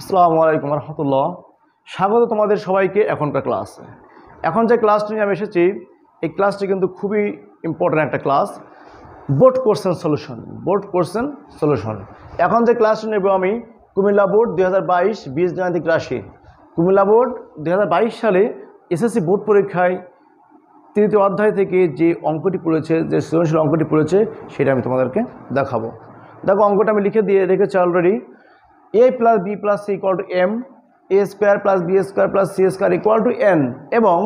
আসসালামু আলাইকুম রহমতুল্লাহ। স্বাগত তোমাদের সবাইকে এখনকার ক্লাসে। এখন যে ক্লাসটি নিয়ে আমি এসেছি এই ক্লাসটি কিন্তু খুবই ইম্পর্ট্যান্ট একটা class, board question solution. Board question solution এখন যে ক্লাসটি নেব আমি কুমিল্লা বোর্ড 2022 20 জানুয়ারি থেকে ৮০। কুমিল্লা বোর্ড 2022 সালে এসএসসি বোর্ড পরীক্ষায় তৃতীয় অধ্যায় থেকে যে অঙ্কটি পড়েছে, যে সৃজনশীল অঙ্কটি পড়েছে সেটা আমি তোমাদেরকে দেখাবো। দেখো অঙ্কটা আমি লিখে দিয়ে রেখেছি already. a+b+c = m, a² + b² + c² = n এবং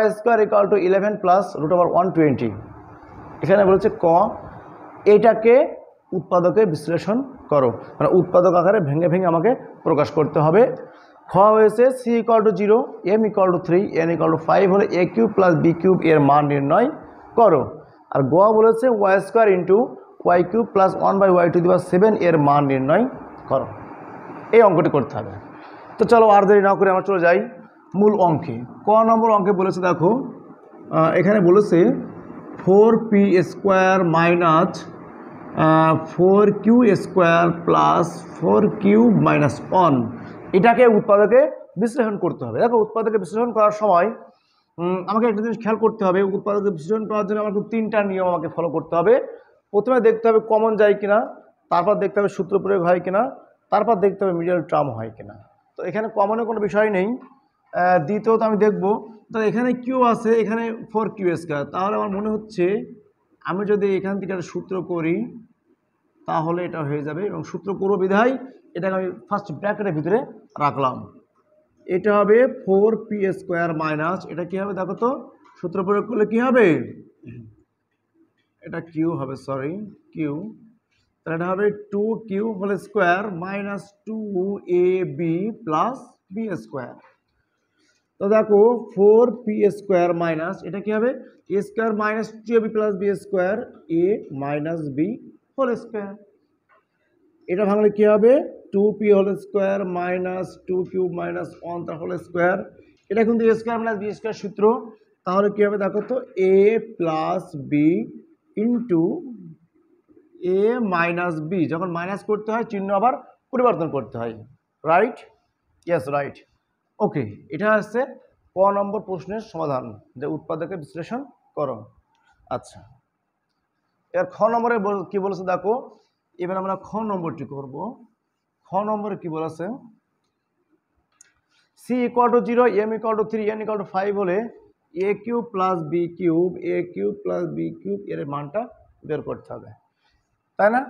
y² = 11 + √120। এখানে বলেছে ক, এটাকে উৎপাদকে বিশ্লেষণ করো, মানে উৎপাদক আকারে ভেঙে ভেঙে আমাকে প্রকাশ করতে হবে। খ হয়েছে c = 0, m = 3, n = 5 হলে a³ + b³ এর মান নির্ণয় করো। আর গ বলেছে y² + y³ + 1/y⁴ এর মান নির্ণয় করো। এই অঙ্কটি করতে হবে। তো চলো আর দেরি না করে আমরা চলে যাই মূল অঙ্কে। ক নম্বর অঙ্কে বলেছে, দেখো এখানে বলেছে 4p² - 4q² + 4q - 1 এটাকে উৎপাদকে বিশ্লেষণ করতে হবে। দেখো উৎপাদকে বিশ্লেষণ করার সময় আমাকে একটা জিনিস খেয়াল করতে হবে। উৎপাদকে বিশ্লেষণ করার জন্য আমাকে তিনটা নিয়ম আমাকে ফলো করতে হবে। প্রথমে দেখতে হবে কমন যায় কিনা, তারপর দেখতে হবে সূত্র প্রয়োগ হয় কিনা, তারপর দেখতে হবে মিডল টার্ম হয় কিনা। তো এখানে কমনে কোনো বিষয় নেই। দ্বিতীয়ত আমি দেখব, তো এখানে কিউ আছে, এখানে 4q², তাহলে আমার মনে হচ্ছে আমি যদি এখান থেকে একটা সূত্র করি তাহলে এটা হয়ে যাবে এবং সূত্র করব বিধায় এটাকে আমি ফার্স্ট ব্র্যাকেটের ভিতরে রাখলাম। এটা হবে 4p² - এটা কী হবে দেখো তো, সূত্র প্রয়োগ করলে কী হবে, এটা কিউ হবে, সরি কিউ, তাহলে এটা হবে 2q² - 2ab + b²। তো দেখো 4p² - এটা কি হবে a² - 2ab + b² a - b²। এটা ভাঙলে কি হবে 2p² - 2q - 1 তার হোল স্কোয়ার। এটা কিন্তু a² - b² সূত্র, তাহলে কি হবে দেখো তো a + b × a - b, যখন মাইনাস করতে হয় চিহ্ন আবার পরিবর্তন করতে হয়, রাইট? ইয়েস, রাইট, ওকে। এটা হচ্ছে ক নম্বর প্রশ্নের সমাধান, যে উৎপাদকে বিশ্লেষণ করো। আচ্ছা, এবার খ নম্বরে কী বলেছে দেখো। এবার আমরা খ নম্বরটি করব। খ নম্বরে কী বলেছে, c = 0, m = 3, n = 5 হলে a³ + b³ এর মানটা বের করতে হবে, তাই না?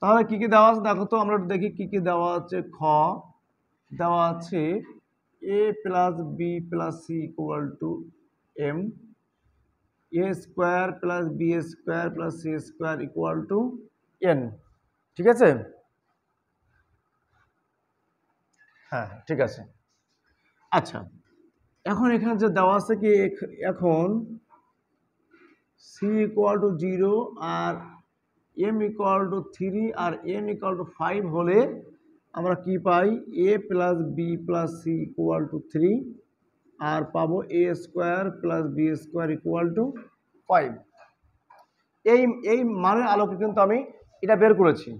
তাহলে কী কী দেওয়া আছে দেখো তো, আমরা দেখি কী কী দেওয়া আছে। খ দেওয়া আছে a + b + c = m, a² + b² + c² = n, ঠিক আছে? হ্যাঁ, ঠিক আছে। আচ্ছা, এখন এখানে যে দেওয়া আছে কি, এখন c = 0 আর m = 3 আর n = 5 হলে আমরা কি পাই, a + b + c = 3 আর পাবো a² + b² = 5। এই মানের আলোকে কিন্তু আমি এটা বের করেছি।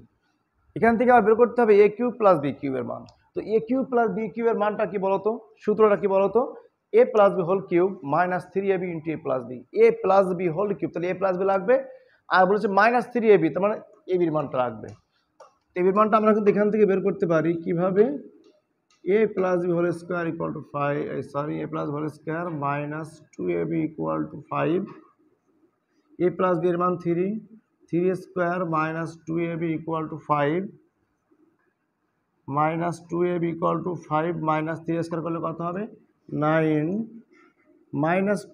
এখান থেকে আবার বের করতে হবে a³ + b³ এর মান। তো a³ + b³ এর মানটা কি বলতো, সূত্রটা কি বলতো, a + b whole cube - 3ab × a + b, a + b whole cube, তাহলে a + b লাগবে। আর বলেছে -3ab, তার মানে ab এর মানটা লাগবে। ab এর মানটা আমরা কিন্তু এখান থেকে বের করতে পারি কিভাবে, a + b² - 2ab = 5, a + b এর মান 3, 3² - 2ab = 5, -2ab = 5 - 3² করলে কত হবে 9,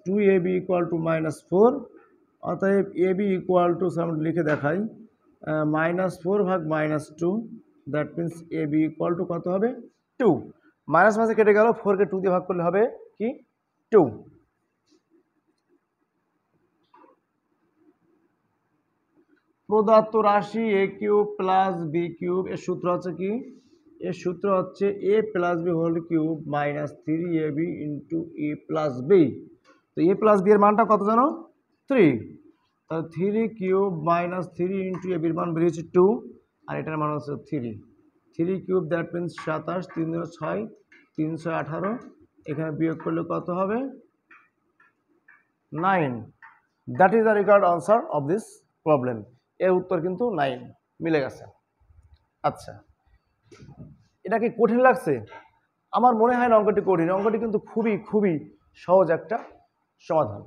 -2ab = -4, অতএব ab = আমি লিখে দেখাই -4 ভাগ -2, দ্যাট মিনস ab = কত হবে 2। মাইনাস মাসে কেটে গেল, 4কে 2 দিয়ে ভাগ করলে হবে কি 2। প্রদত্ত রাশি a³ + b³ এর সূত্র হচ্ছে কি, এর সূত্র হচ্ছে a + b whole cube - 3ab × a + b। তো a + b এর মানটা কত জানো, 3, তাহলে 3³ - 3 × ab এর মান বেরিয়েছে 2 আর এটার মান হচ্ছে 3। থ্রি কিউব দ্যাট মিনস 27, 3 × 6 318, এখানে বিয়োগ করলে কত হবে 9. That is the required answer of this problem. এর উত্তর কিন্তু 9 মিলে গেছে। আচ্ছা, এটা কি কঠিন লাগছে? আমার মনে হয় না অঙ্কটি কঠিন, অঙ্কটি কিন্তু খুবই সহজ একটা সমাধান।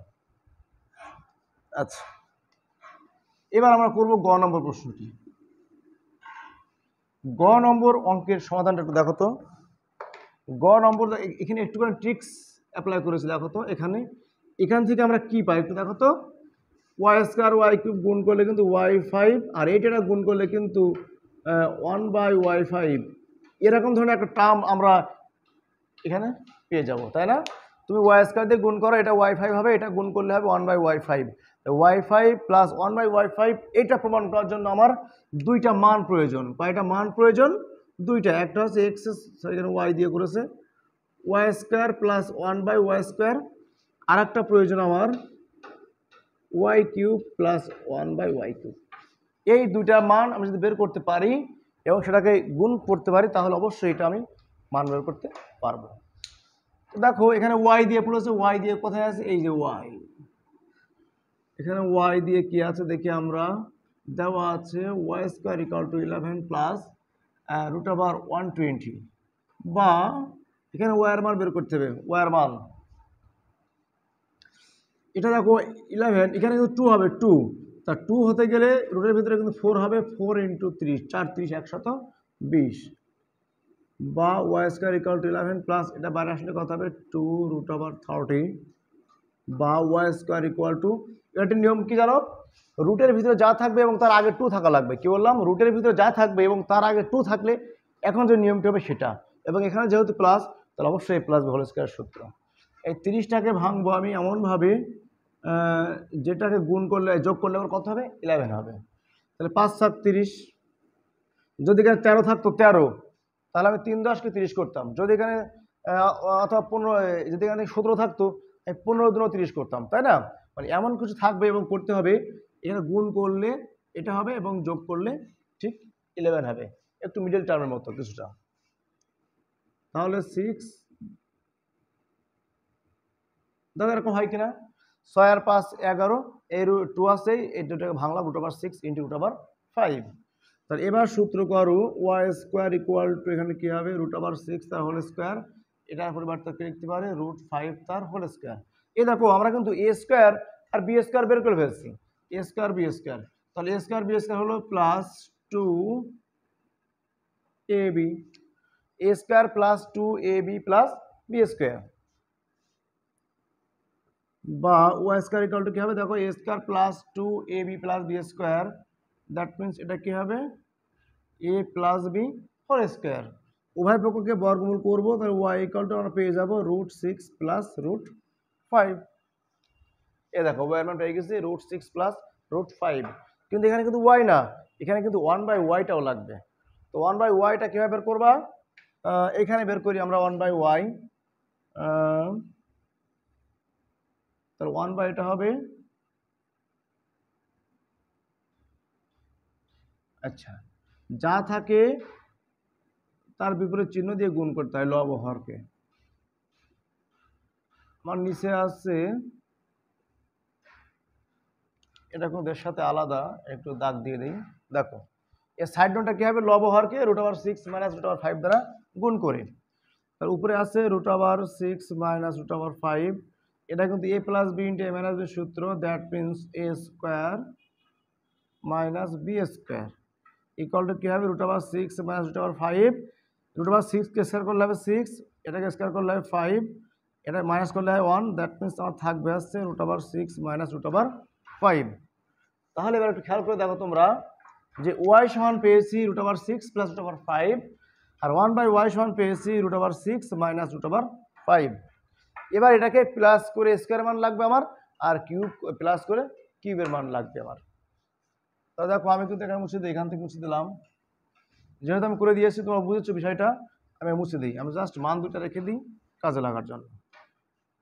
আচ্ছা, এবার আমরা করব গ নম্বর প্রশ্নটি। গ নম্বর অঙ্কের সমাধানটা একটু দেখো তো। গ নম্বর এখানে একটুখানি ট্রিক্স অ্যাপ্লাই করেছি, দেখো তো এখানে। এখান থেকে আমরা কি পাই একটু দেখো তো, y² y³ গুণ করলে কিন্তু y5, আর এইটা গুণ করলে কিন্তু 1/y5, এরকম ধরনের একটা টার্ম আমরা এখানে পেয়ে যাব, তাই না? তুমি y² দিয়ে গুণ করো, এটা y5 হবে, এটা গুণ করলে হবে 1/y5। y5 প্লাস 1/y5, এটা প্রমাণ করার জন্য আমার দুইটা মান প্রয়োজন। কয়টা মান প্রয়োজন? দুইটা। একটা হচ্ছে x, এখানে y দিয়ে করেছে, y² প্লাস 1/y², আর একটা প্রয়োজন আমার y³ প্লাস 1/y³। এই দুইটা মান আমি যদি বের করতে পারি এবং সেটাকে গুণ করতে পারি, তাহলে অবশ্যই এটা আমি মান বের করতে পারবো। দেখো এখানে y দিয়ে পড়েছে, y দিয়ে কোথায় আছে? এই যে y, এখানে y দিয়ে কি আছে দেখি আমরা, দেওয়া আছে y² = 11 প্লাস √120, বা এখানে y এর মান বের করতে হবে। y এর মান এটা দেখো 11, এখানে কিন্তু 2 হবে, 2 তা 2 হতে গেলে রুটের ভিতরে কিন্তু 4 হবে, 4 × 30, 4 × 30 = 120, বা y² = 11 প্লাস, এটা বাইরে আসলে কত হবে 2 √30, বা y² এটার নিয়ম কি জানো, রুটের ভিতরে যা থাকবে এবং তার আগে 2 থাকা লাগবে। কি বললাম? রুটের ভিতরে যা থাকবে এবং তার আগে 2 থাকলে এখন যে নিয়মটি হবে সেটা, এবং এখানে যেহেতু প্লাস তাহলে অবশ্যই প্লাস হোল স্কয়ার সূত্র। এই 30টাকে ভাঙবো আমি এমনভাবে যেটাকে গুণ করলে যোগ করলে আবার কত হবে 11 হবে, তাহলে 5 × 7 = 30। যদি এখানে 13 থাকতো 13, তাহলে আমি 3 × 10 = 30 করতাম। যদি এখানে অথবা 15, যদি এখানে 17 থাকতো 15 × 30 করতাম, তাই না? মানে এমন কিছু থাকবে এবং করতে হবে, এখানে গুণ করলে এটা হবে এবং যোগ করলে ঠিক 11 হবে, একটু মিডল টার্মের মতো কিছুটা। তাহলে 6 দাদা এরকম হয় কিনা, 6 আর 5 = 11, এই 2 আছে, এই 2টাকে ভাঙলাম √6 × √5। তাহলে এবার সূত্র করো y² এখানে কী হবে √6 এটার পরিবর্তে লিখতে পারে √5। এ দেখো আমরা কিন্তু a² আর b² বের করে ফেলছি, a² b², তাহলে a² b² হলো plus 2ab, a² plus 2ab plus b², বা y² কি হবে দেখো a² plus 2ab plus b², that means এটা কি হবে a + b²। উভয় পক্ষকে বর্গমূল করবো, তাহলে y= আমরা পেয়ে যাবো √6 প্লাস √5। এ দেখো y আমরা পেয়ে গেছি √6 প্লাস √5, কিন্তু এখানে কিন্তু y না, এখানে কিন্তু 1/yটাও লাগবে। তো 1/yটা কীভাবে বের করবা? এখানে বের করি আমরা 1/y, তাহলে 1/এটা হবে, আচ্ছা যা থাকে তার বিপরীত চিহ্ন দিয়ে গুণ করতে হয় লব হরকে। আমার নিচে আছে এটা কোনদের সাথে আলাদা, একটু দাগ দিয়ে দিই। দেখো এর সাইড নোটটা কি হবে লব হরকে √6 - √5 দ্বারা গুণ করে, তার উপরে আছে √6 - √5, এটা কিন্তু a + b × a - b সূত্র, দ্যাট মিনস a² - b² ইকুয়ালটা কী হবে √6 - √5, √6 কে স্কয়ার করলে হবে 6, এটাকে স্কয়ার করলে হবে 5, এটা মাইনাস করলে হয় 1, দ্যাট মিনস আমার থাকবে আসছে √6 - √5। তাহলে এবার একটু খেয়াল করে দেখো তোমরা যে y সমান পেয়েছি √6 + √5, আর 1/y সমান পেয়েছি √6 - √5। এবার এটাকে প্লাস করে স্কয়ার মান লাগবে আমার, আর কিউব প্লাস করে কিউবের মান লাগবে আমার। তাহলে দেখো আমি কিন্তু এখানে মুছে দিই, এখান থেকে মুছে দিলাম, যেহেতু আমি করে দিয়েছি তোমরা বুঝেছো বিষয়টা, আমি মুছে দিই, আমি জাস্ট মান দুটা রেখে দিই কাজে লাগার জন্য।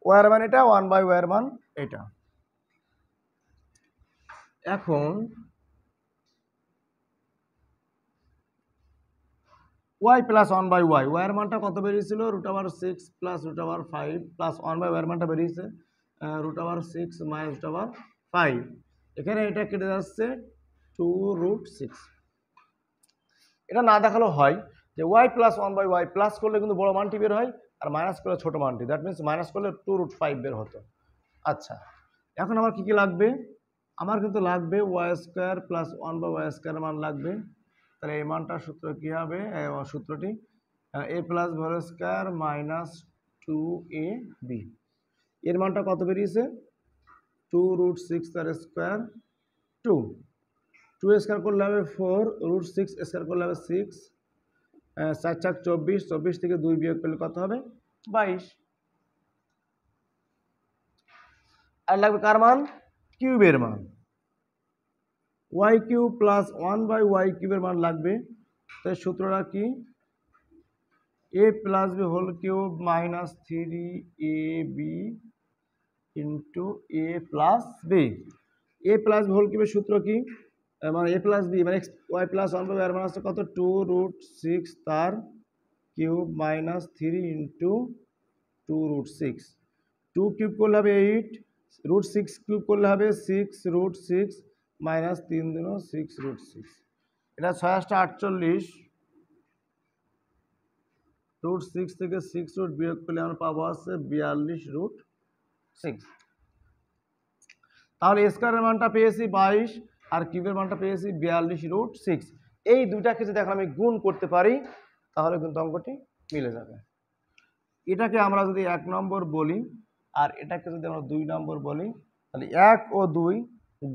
ওয়ার মান এটা, 1/ওয়ার মান এটা। এখন y plus 1 by y. Wire manta koto beri silo root over 6 plus root over 5 plus 1 by wire manta beri silo root over 6 minus root over 5. এখানে এটা কেটে যাচ্ছে 2√6. এটা না দেখালো হয় যে y plus 1 by y plus করলে কিন্তু বড় মানটি বের হয় আর মাইনাস করলে ছোট মানটি। দ্যাট মিন্স মাইনাস করলে 2√5 বের হতো। আচ্ছা এখন আমার কি কি লাগবে? আমার কিন্তু লাগবে y² plus 1 by y² মান লাগবে। তাহলে এই মানটা সূত্র কি হবে? সূত্রটি a plus b² minus 2ab। এর মানটা কত বেরিয়েছে? 2√6², 2. 2 square করলে হবে 4, √6 square করলে হবে 6, 4×4 = 24, 24 থেকে 2 বিয়োগ করলে কত হবে? 22। আর লাগবে কার মান? কিউবের মান। y³ + 1 / y³ এর মান লাগবে। তাই সূত্রটা কি? a + b³ - 3ab into a plus b। a plus b³ সূত্র কি? মানে a plus b মানে y plus 1 by y minus কত? 2√6³ minus 3 into 2√6। 2³ করলে হবে 8, √6³ করলে হবে 6√6 minus 3 6√6। এটা 6 * 48। √6 থেকে 6 √ বিয়োগ করলে আমরা পাবো আছে 42√6। তাহলে স্কয়ার এর মানটা পেয়েছি 22 আর কিউবের মানটা পেয়েছি 42√6। এই দুইটাকে যদি এখন আমি গুণ করতে পারি তাহলে কিন্তু অঙ্কটি মিলে যাবে। এটাকে আমরা যদি 1 নম্বর বলি আর এটাকে যদি আমরা 2 নম্বর বলি, তাহলে 1 ও 2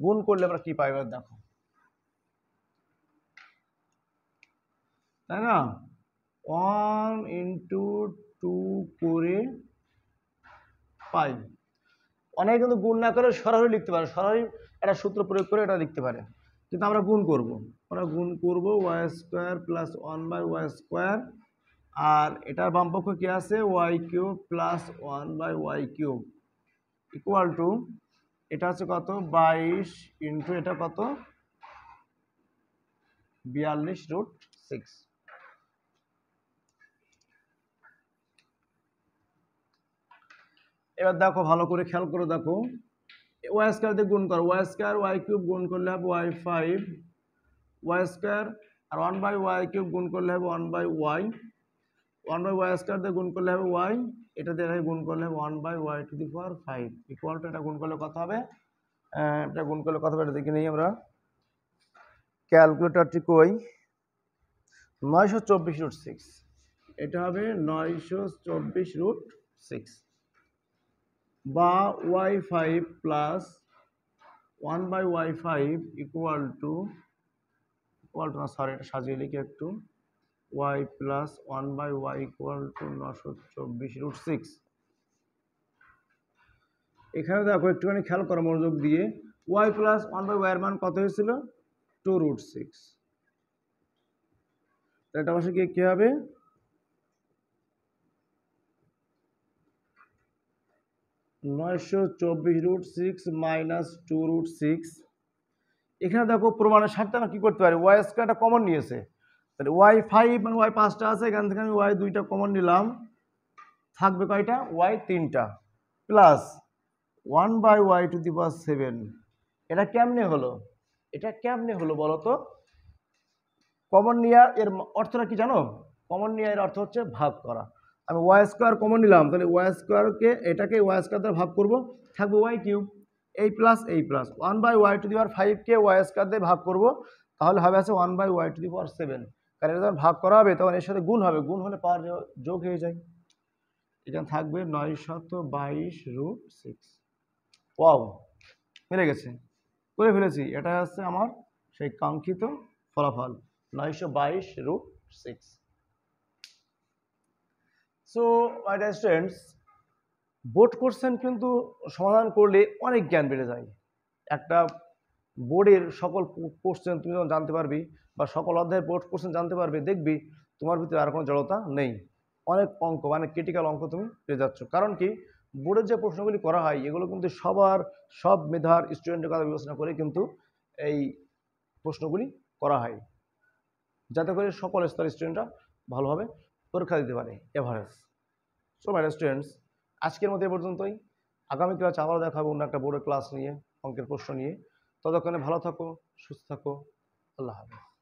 গুণ করলে আমরা কি পাই এবার দেখো, তাই না? 1 × 2 করে পাই। অনেকে কিন্তু গুণ না করে সরাসরি লিখতে পারে, সরাসরি একটা সূত্র প্রয়োগ করে এটা লিখতে পারে, কিন্তু আমরা গুণ করব। আমরা গুণ করব y² plus 1 by y² আর এটার বামপক্ষ কি আছে? y³ plus 1 by y³ equal to এটা আছে কত? 22 ইন্টু এটা কত? 42√6। এবার দেখো ভালো করে খেয়াল করে দেখো, y² দিয়ে গুণ কর, y² y³ গুণ করলে হবে y5, y² R 1 by y³ গুণ করলে হবে 1 বাই y, 1 বাই y² দিয়ে গুণ করলে হবে y, এটা দিয়ে গুণ করলে হবে 1 বাই y⁵ ইকুয়াল টু এটা গুণ করলে কত হবে? এটা গুণ করলে কত হবে এটা দেখে নেই আমরা। ক্যালকুলেটরটি কই? 924√6। এটা হবে 924√6 বা y5 plus 1 by y5 equal to না সরি এটা সাজিয়ে লিখি একটু, y plus 1 by y equal to 924√6। এখানে দেখো একটুখানি খেয়াল করো মনোযোগ দিয়ে, y প্লাস 1 বাই y এর মান কত হয়েছিল? 2√6। এটা অবশ্য কি হবে? 924√6 minus 2√6। এখানে দেখো প্রমাণের সাথে আমরা কি করতে পারি? y স্কয়ারটা কমন নিয়েছে, তাহলে y5 মানে y 5টা আছে, এখান থেকে আমি y 2টা কমন নিলাম, থাকবে কয়টা? y 3টা প্লাস 1 বাই y⁷। এটা কেমনে হলো? বলো তো। কমন নিয়ে এর অর্থটা কি জানো? কমন নিয়ে এর অর্থ হচ্ছে ভাগ করা। আমি y² কমন নিলাম, তাহলে y² এটাকে y² দ্বারা ভাগ করব, থাকবে y³ এই প্লাস 1 বাই y⁵ y² ভাগ করব, তাহলে হবে আছে 1 বাই y⁷। কারণ এটা যখন ভাগ করা হবে তখন এর সাথে গুণ হবে, গুণ হলে পাওয়ার যোগ হয়ে যায়। এখানে থাকবে 922√6। ওয়াও, মিলে গেছে, করে ফেলেছি। এটা হচ্ছে আমার সেই কাঙ্ক্ষিত ফলাফল, 922√6। So my dear students, board question কিন্তু সমাধান করলে অনেক জ্ঞান বেড়ে যায়। একটা বোর্ডের সকল কোশ্চেন তুমি যখন জানতে পারবি বা সকল অধ্যায়ের বোর্ড কোশ্চেন জানতে পারবে, দেখবি তোমার ভিতরে আর কোনো জড়তা নেই। অনেক অঙ্ক মানে ক্রিটিক্যাল অঙ্ক তুমি পেয়ে যাচ্ছ। কারণ কি? বোর্ডের যে প্রশ্নগুলি করা হয় এগুলো কিন্তু সব মেধার স্টুডেন্টের কথা বিবেচনা করে কিন্তু এই প্রশ্নগুলি করা হয়, যাতে করে সকল স্তরের স্টুডেন্টরা ভালোভাবে পরীক্ষা দিতে পারে এভারেজ। সো মাই স্টুডেন্টস, আজকের মতো এ পর্যন্তই। আগামী ক্লাসে আবারও দেখা হবে অন্য একটা বোর্ডের ক্লাস নিয়ে, অঙ্কের প্রশ্ন নিয়ে। ততক্ষণে ভালো থাকো, সুস্থ থাকো, আল্লাহ হাফেজ।